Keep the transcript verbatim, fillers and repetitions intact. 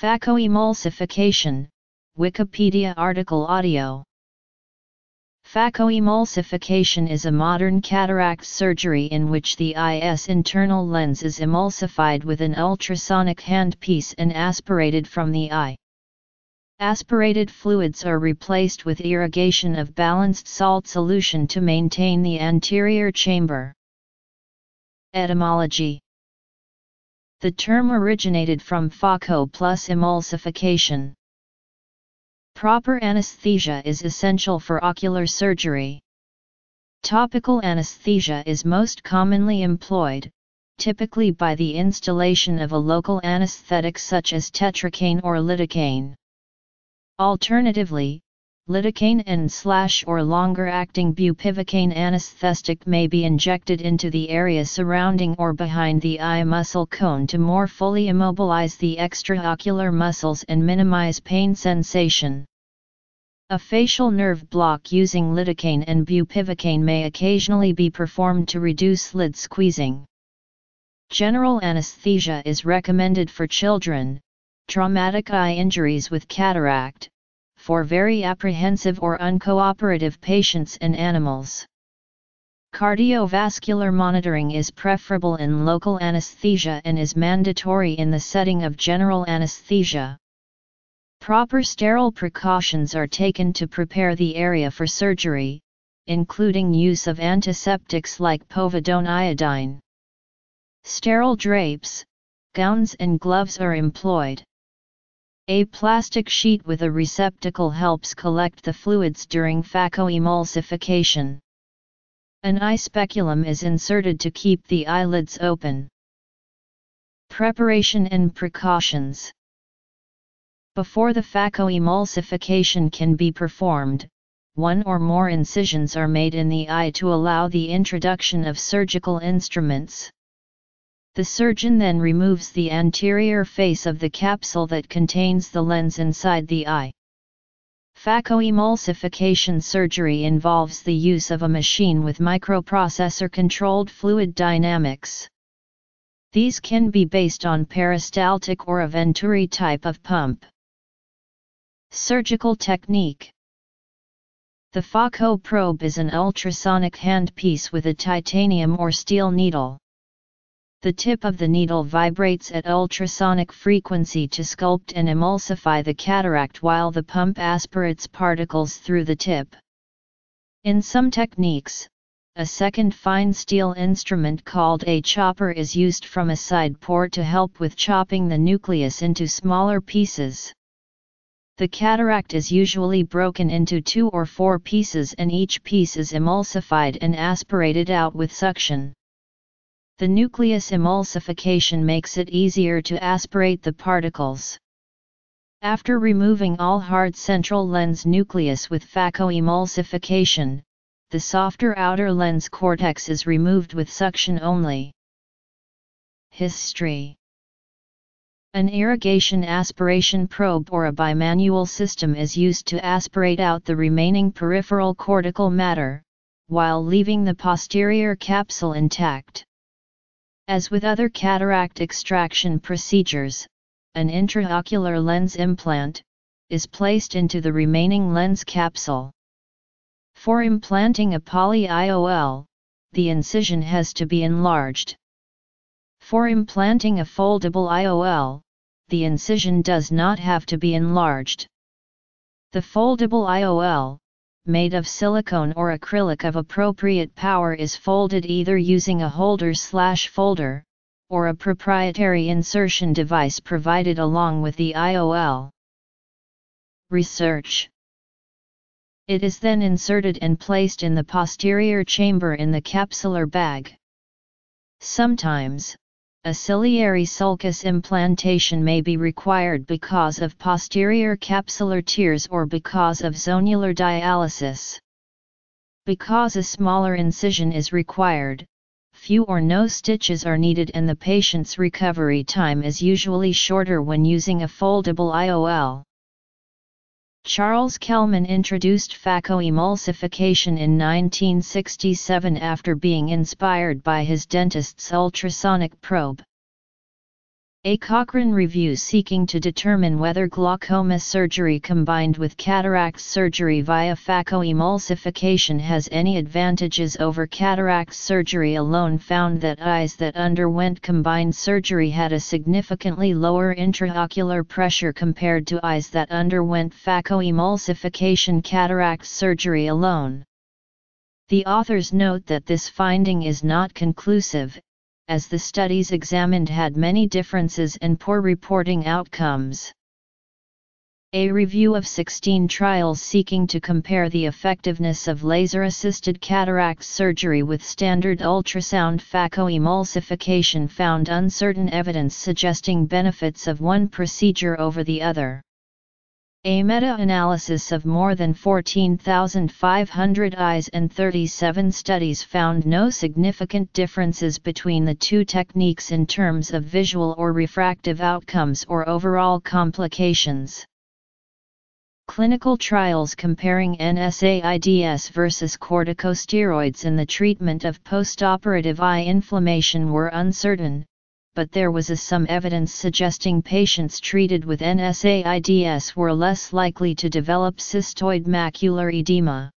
Phacoemulsification, Wikipedia article audio. Phacoemulsification is a modern cataract surgery in which the eye's internal lens is emulsified with an ultrasonic handpiece and aspirated from the eye. Aspirated fluids are replaced with irrigation of balanced salt solution to maintain the anterior chamber. Etymology. The term originated from phaco plus emulsification. Proper anesthesia is essential for ocular surgery. Topical anesthesia is most commonly employed, typically by the installation of a local anesthetic such as tetracaine or lidocaine. Alternatively, lidocaine and slash or longer-acting bupivacaine anesthetic may be injected into the area surrounding or behind the eye muscle cone to more fully immobilize the extraocular muscles and minimize pain sensation. A facial nerve block using lidocaine and bupivacaine may occasionally be performed to reduce lid squeezing. General anesthesia is recommended for children, traumatic eye injuries with cataract, for very apprehensive or uncooperative patients and animals. Cardiovascular monitoring is preferable in local anesthesia and is mandatory in the setting of general anesthesia. Proper sterile precautions are taken to prepare the area for surgery, including use of antiseptics like povidone iodine. Sterile drapes, gowns and gloves are employed. A plastic sheet with a receptacle helps collect the fluids during phacoemulsification. An eye speculum is inserted to keep the eyelids open. Preparation and precautions. Before the phacoemulsification can be performed, one or more incisions are made in the eye to allow the introduction of surgical instruments. The surgeon then removes the anterior face of the capsule that contains the lens inside the eye. Phacoemulsification surgery involves the use of a machine with microprocessor-controlled fluid dynamics. These can be based on peristaltic or a Venturi type of pump. Surgical technique. The phaco probe is an ultrasonic handpiece with a titanium or steel needle. The tip of the needle vibrates at ultrasonic frequency to sculpt and emulsify the cataract while the pump aspirates particles through the tip. In some techniques, a second fine steel instrument called a chopper is used from a side pore to help with chopping the nucleus into smaller pieces. The cataract is usually broken into two or four pieces and each piece is emulsified and aspirated out with suction. The nucleus emulsification makes it easier to aspirate the particles. After removing all hard central lens nucleus with phacoemulsification, the softer outer lens cortex is removed with suction only. History. An irrigation aspiration probe or a bimanual system is used to aspirate out the remaining peripheral cortical matter, while leaving the posterior capsule intact. As with other cataract extraction procedures, an intraocular lens implant is placed into the remaining lens capsule. For implanting a poly-I O L, the incision has to be enlarged. For implanting a foldable I O L, the incision does not have to be enlarged. The foldable I O L, made of silicone or acrylic of appropriate power, is folded either using a holder slash folder, or a proprietary insertion device provided along with the I O L. Research. It is then inserted and placed in the posterior chamber in the capsular bag. Sometimes, a ciliary sulcus implantation may be required because of posterior capsular tears or because of zonular dialysis. Because a smaller incision is required, few or no stitches are needed and the patient's recovery time is usually shorter when using a foldable I O L. Charles Kelman introduced phacoemulsification in nineteen sixty-seven after being inspired by his dentist's ultrasonic probe. A Cochrane review seeking to determine whether glaucoma surgery combined with cataract surgery via phacoemulsification has any advantages over cataract surgery alone found that eyes that underwent combined surgery had a significantly lower intraocular pressure compared to eyes that underwent phacoemulsification cataract surgery alone. The authors note that this finding is not conclusive, as the studies examined had many differences and poor reporting outcomes. A review of sixteen trials seeking to compare the effectiveness of laser-assisted cataract surgery with standard ultrasound phacoemulsification found uncertain evidence suggesting benefits of one procedure over the other. A meta-analysis of more than fourteen thousand five hundred eyes and thirty-seven studies found no significant differences between the two techniques in terms of visual or refractive outcomes or overall complications. Clinical trials comparing N SAIDs versus corticosteroids in the treatment of postoperative eye inflammation were uncertain, but there was some evidence suggesting patients treated with N SAIDs were less likely to develop cystoid macular edema.